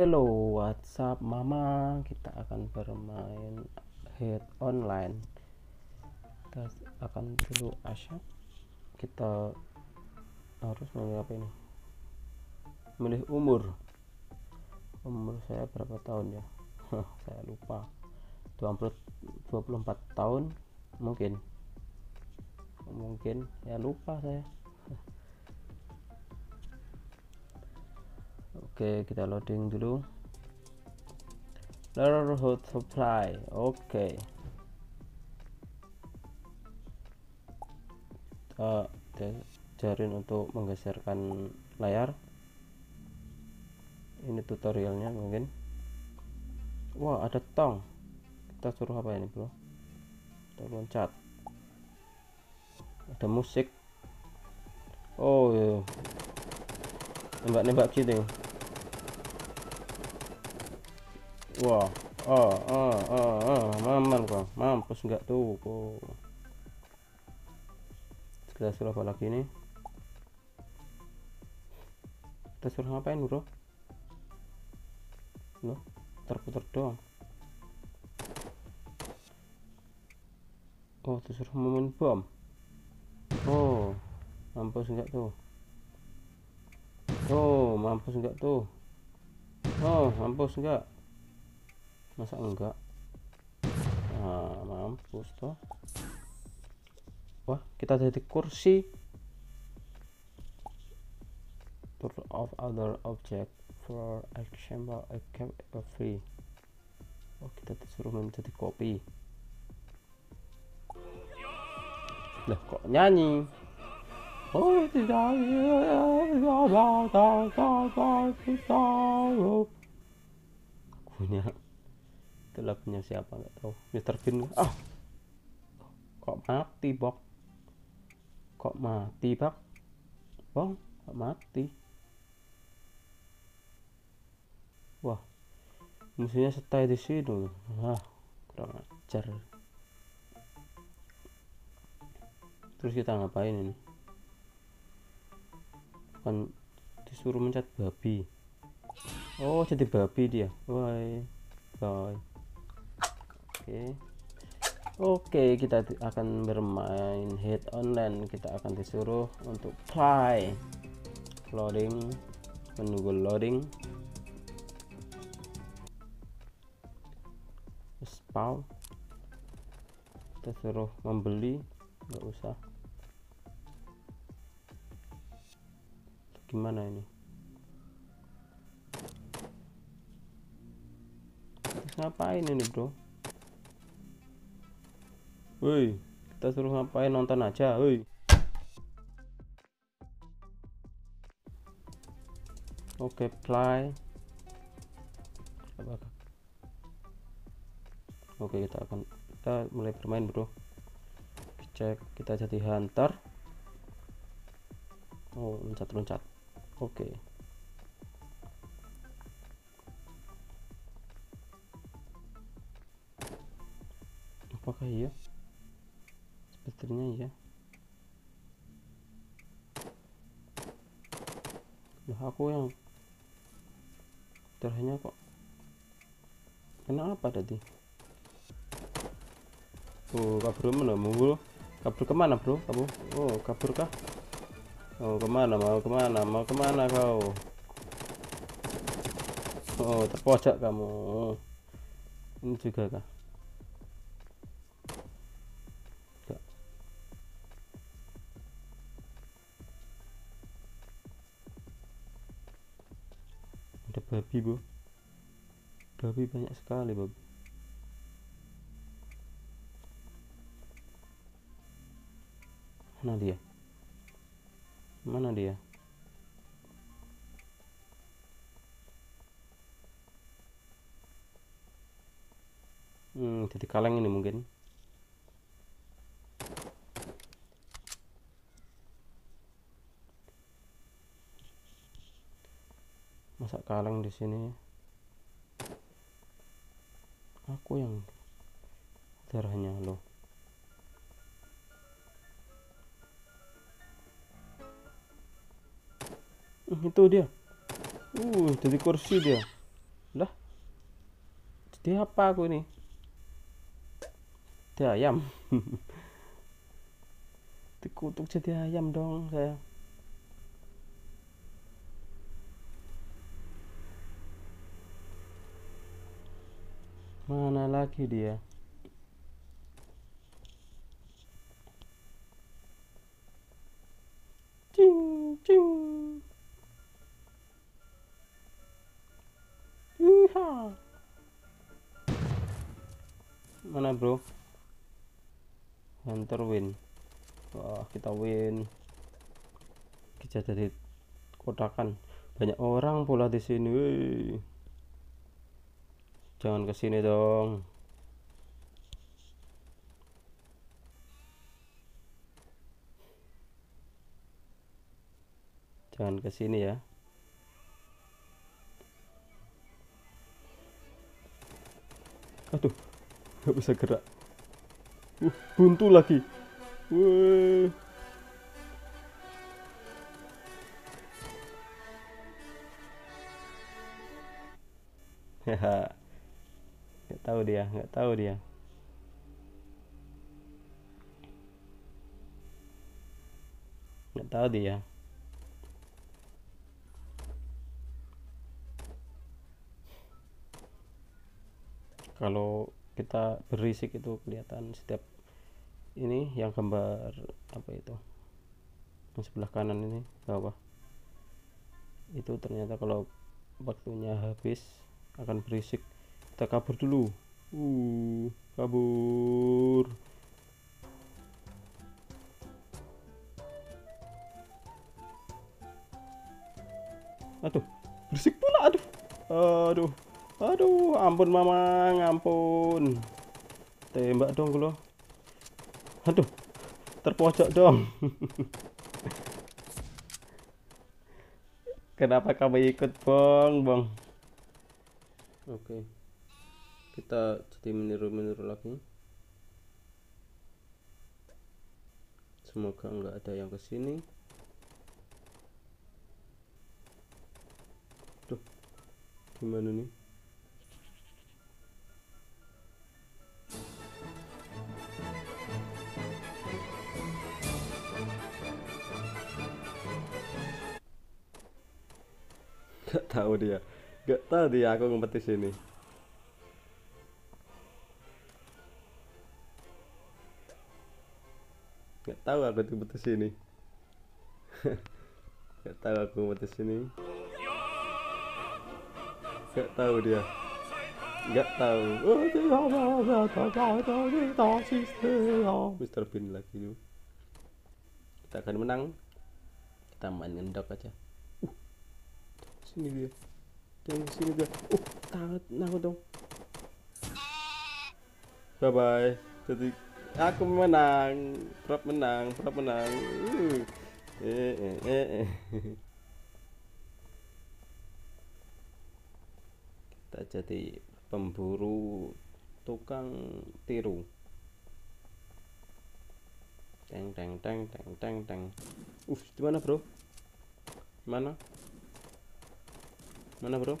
Hello, WhatsApp Mama. Kita akan bermain Hide Online. Kita akan dulu asyik. Kita harus memilih apa ini? Memilih umur. Umur saya berapa tahun ya? Saya lupa. 24 tahun mungkin ya, lupa saya. Oke, kita loading dulu. Lord of Surprise. Oke. Kita ajarin untuk menggeserkan layar. Ini tutorialnya mungkin. Wah, ada tong. Kita suruh apa ini, bro? Kita loncat. Ada musik. Oh iya. Nembak-nembak gitu. Wah, aman kok, mampus nggak tuh kok. Kita suruh apa lagi nih? Kita suruh ngapain, bro? Loh, terputar doang. Oh, kita suruh main bom. Oh, mampus nggak tuh. Oh, mampus nggak tuh. Oh, mampus nggak. Masa enggak? Nah, mampus toh. Wah, kita jadi kursi. Tour of other object for example a cup of free. Oh, kita disuruh menjadi kopi. Lah, kok nyanyi? Oh, tidak. Punya lagunya siapa nggak tahu. Mister Bean. Ah, kok mati bang kok mati. Wah, musuhnya stay di sini. Nah, kurang ajar. Terus kita ngapain ini? Bukan disuruh mencet babi. Oh, jadi babi dia. Bye. Oke, kita akan bermain Hide Online. Kita akan disuruh untuk play. Loading, menunggu loading. Spawn. Kita suruh membeli, nggak usah. Gimana ini? Terus ngapain ini, bro? Woi, kita suruh ngapain? Nonton aja, woi. Oke, play. Oke, kita mulai bermain, bro. Cek, kita jadi hunter. Oh, loncat-loncat. Oke. Apakah iya? Sepertinya ya. Nah, aku yang terakhirnya kok kenapa tadi? Oh, kabur mana mau? Kabur kemana, bro? Kamu? Oh, kabur kah? Oh, kemana? Mau kemana kau? Oh, terpojok kamu. Ini juga kah? Ada babi, bro. Babi banyak sekali, babi. Mana dia? Jadi kaleng ini mungkin. Masa kaleng di sini? Aku yang darahnya loh. Itu dia. Jadi kursi dia. Lah, jadi apa aku ini? Jadi ayam. Dikutuk jadi ayam dong saya. Mana lagi dia? Cing cing. Iha. Mana bro? Hunter win. Wah, kita win. Kita jadi kotakan. Banyak orang pula di sini. Wey. Jangan ke sini dong. Jangan ke sini ya. Aduh, nggak bisa gerak. Buntu lagi. Wih. Haha. Nggak tahu dia. Kalau kita berisik itu kelihatan setiap ini yang gambar apa itu yang sebelah kanan ini bawah itu ternyata kalau waktunya habis akan berisik. Kita kabur dulu. Kabur. Aduh, berisik pula. Aduh, ampun mamang, ampun. Tembak dong lo. Aduh, terpojok dong. Kenapa kamu ikut, Bong? Oke. Kita jadi meniru-meniru lagi. Semoga nggak ada yang kesini. Tuh, gimana nih? Nggak tahu dia aku ngumpet di sini. Nggak tahu aku ngumpet di sini. Nggak tahu dia. Mister Bean lagi tuh. Kita akan menang. Kita main ngendok aja. Sini dia. Takut dong. Bye bye. Jadi aku menang, prop menang. Kita jadi pemburu tukang tiru. Teng. Dimana bro? Mana bro? Bom.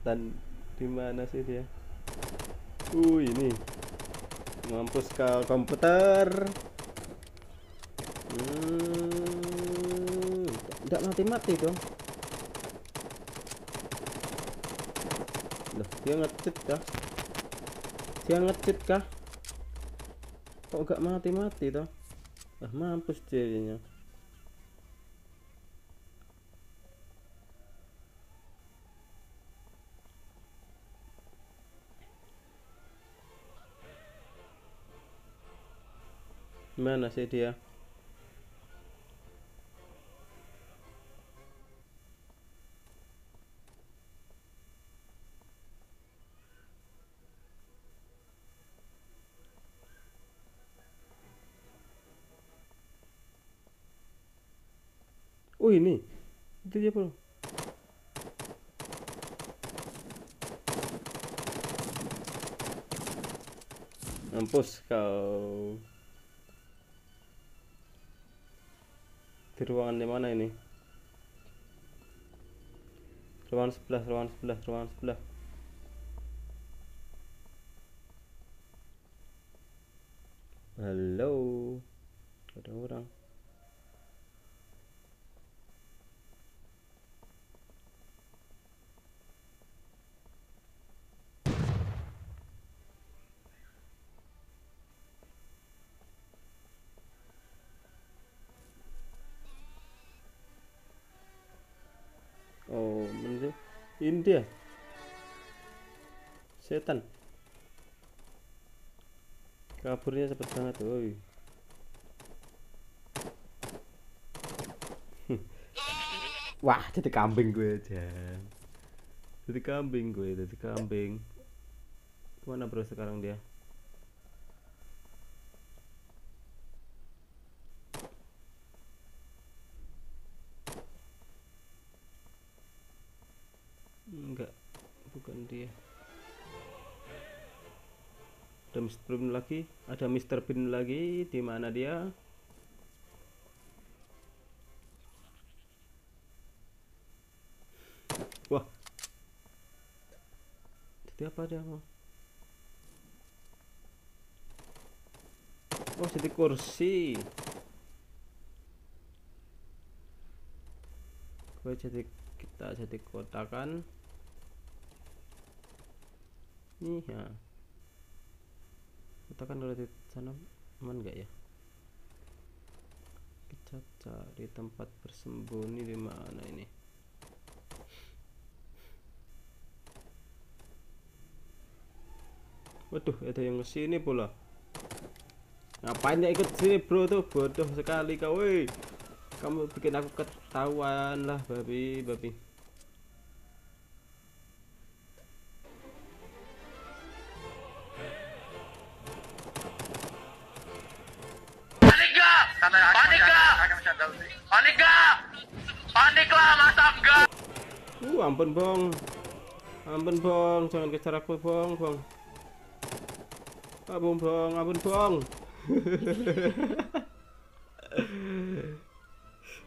Dan di mana sih dia? Ini. Mampus ke komputer. Enggak mati-mati dong. Loh, dia nge-cheat kah? Kok gak mati-mati toh? Ah, mampus jadinya. Mana sih dia? Ini itu dia bro. Mampus kau. Di ruangan di mana ini? Ruangan sebelah, ruangan sebelah, ruangan sebelah. Halo, ada orang. Oh, menurut ini dia setan. Kaburnya cepet banget, woi. Wah, jadi kambing gue aja. Jadi kambing gue, jadi kambing. Kemana bro sekarang dia? Enggak, bukan dia. Ada Mister Bean lagi, ada Mister Bean lagi. Di mana dia? Wah, jadi apa dia? Oh, jadi kursi. Gue jadi, kita jadi kotakan. Nih ya. Kita kan udah di sana, aman nggak ya? Kita cari tempat bersembunyi di mana ini? Waduh, ada yang kesini pula. Ngapain ya ikut sini bro tuh? Bodoh sekali kau, woi. Kamu bikin aku ketahuan lah, babi, babi. Ampun bong, ampun bong, jangan kejar aku bong, bong, ampun bong, ampun bong.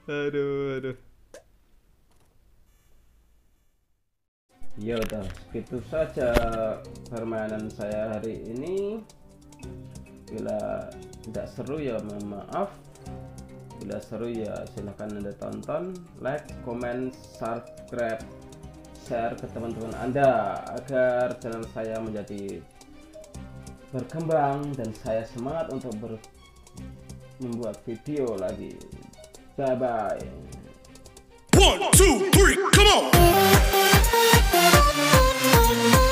Aduh, aduh. Ya udah, gitu saja permainan saya hari ini. Bila tidak seru ya mohon maaf. Bila seru ya silahkan Anda tonton, like, comment, subscribe, share ke teman-teman Anda agar channel saya menjadi berkembang dan saya semangat untuk membuat video lagi. Bye bye. 1, 2, 3, come on.